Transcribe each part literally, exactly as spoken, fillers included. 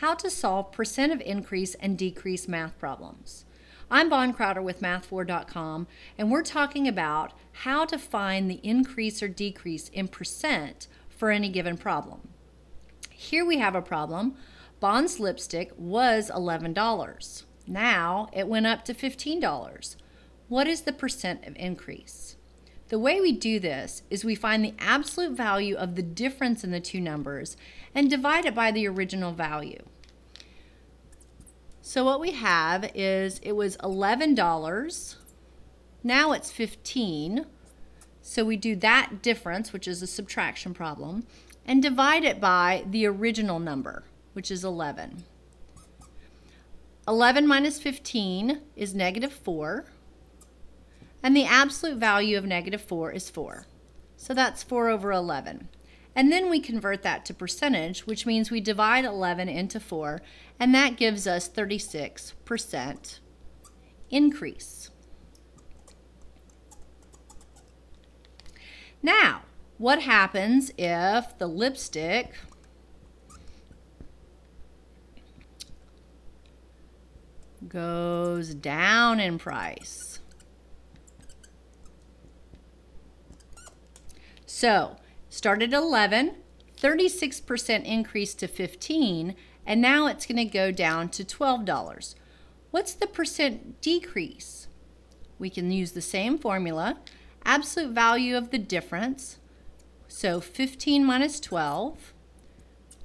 how to solve percent of increase and decrease math problems. I'm Bon Crowder with math four dot com, and we're talking about how to find the increase or decrease in percent for any given problem. Here we have a problem. Bon's lipstick was eleven dollars. Now it went up to fifteen dollars. What is the percent of increase? The way we do this is we find the absolute value of the difference in the two numbers and divide it by the original value. So what we have is it was eleven dollars, now it's fifteen, so we do that difference, which is a subtraction problem, and divide it by the original number, which is eleven. eleven minus fifteen is negative four, and the absolute value of negative four is four. So that's four over eleven. And then we convert that to percentage, which means we divide eleven into four, and that gives us thirty-six percent increase. Now, what happens if the lipstick goes down in price? So, start at eleven, thirty-six percent increase to fifteen, and now it's going to go down to twelve dollars. What's the percent decrease? We can use the same formula, absolute value of the difference, so fifteen minus twelve,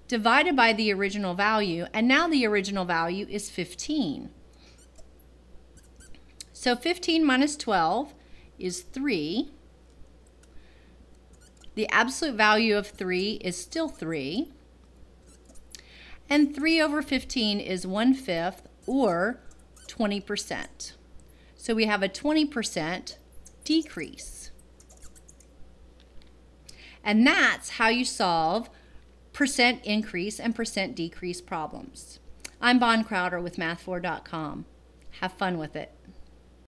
divided by the original value, and now the original value is fifteen. So fifteen minus twelve is three. The absolute value of three is still three, and three over fifteen is one fifth, or twenty percent. So we have a twenty percent decrease. And that's how you solve percent increase and percent decrease problems. I'm Bon Crowder with math four dot com. Have fun with it.